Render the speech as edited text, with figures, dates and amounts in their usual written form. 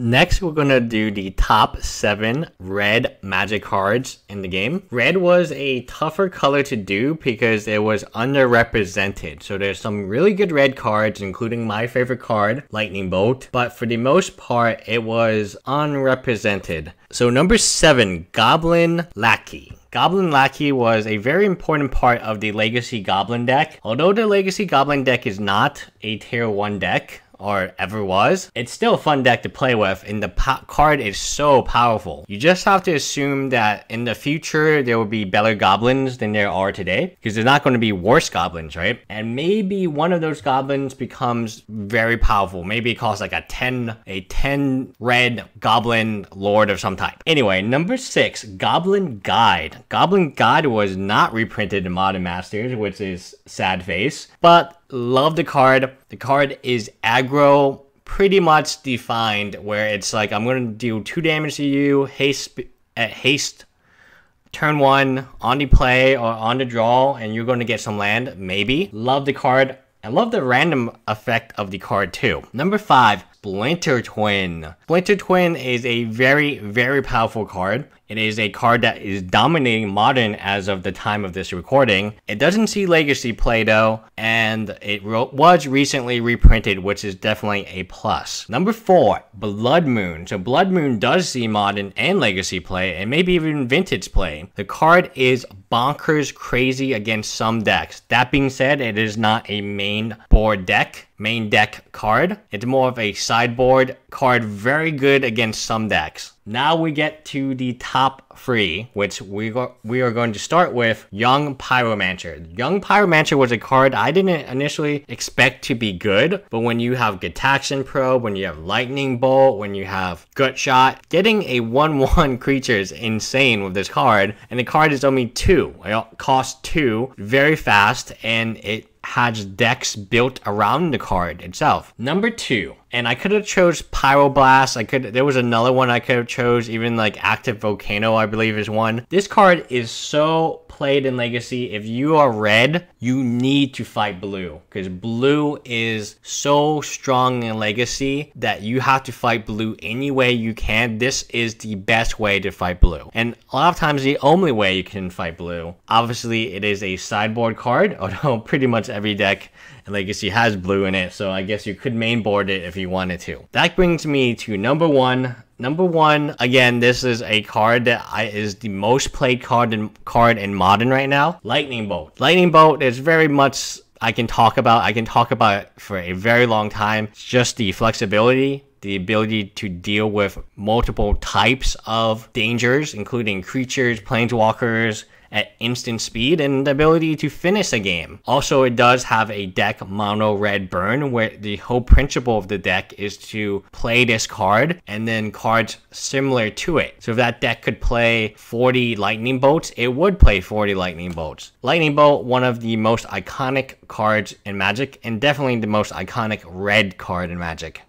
Next, we're going to do the top 7 red magic cards in the game. Red was a tougher color to do because it was underrepresented. So there's some really good red cards, including my favorite card, Lightning Bolt. But for the most part, it was unrepresented. So number 7, Goblin Lackey. Goblin Lackey was a very important part of the Legacy Goblin deck. Although the Legacy Goblin deck is not a tier 1 deck, or ever was, it's still a fun deck to play with, and the card is so powerful. You just have to assume that in the future there will be better goblins than there are today, because there's not going to be worse goblins, right? And maybe one of those goblins becomes very powerful. Maybe it costs like a 10 red goblin lord of some type. Anyway, number 6, Goblin Guide. Goblin Guide was not reprinted in Modern Masters, which is sad face, but love the card. The card is aggro, pretty much defined, where it's like, I'm going to do 2 damage to you, haste, turn 1, on the play or on the draw, and you're going to get some land, maybe. Love the card. I love the random effect of the card too. Number 5, Splinter Twin. Splinter Twin is a very, very powerful card. It is a card that is dominating Modern as of the time of this recording. It doesn't see Legacy play though, and it was recently reprinted, which is definitely a plus. Number 4, Blood Moon. So Blood Moon does see Modern and Legacy play, and maybe even Vintage play. The card is bonkers crazy against some decks. That being said, it is not a main deck card. It's more of a sideboard card, very good against some decks. Now we get to the top 3, which we are going to start with Young Pyromancer. Young Pyromancer was a card I didn't initially expect to be good, but when you have Gitaxian Probe, when you have Lightning Bolt, when you have Gutshot, getting a 1/1 creature is insane with this card, and the card is only 2. It costs 2, very fast, and it has decks built around the card itself. Number 2, and I could have chose Pyroblast. There was another one I could have chose, even like Active Volcano, I believe is one. This card is so played in Legacy. If you are red, you need to fight blue, because blue is so strong in Legacy that you have to fight blue any way you can. This is the best way to fight blue, and a lot of times the only way you can fight blue. Obviously, it is a sideboard card, although pretty much every deck in Legacy has blue in it, so I guess you could main board it if you wanted to. That brings me to number 1. Number 1, again, this is a card that is the most played card in Modern right now. Lightning Bolt. Lightning Bolt is very much I can talk about it for a very long time. It's just the flexibility, the ability to deal with multiple types of dangers, including creatures, planeswalkers, at instant speed, and the ability to finish a game. Also, it does have a deck mono red burn, where the whole principle of the deck is to play this card and then cards similar to it. So if that deck could play 40 Lightning Bolts, it would play 40 Lightning Bolts. Lightning Bolt, one of the most iconic cards in Magic, and definitely the most iconic red card in Magic.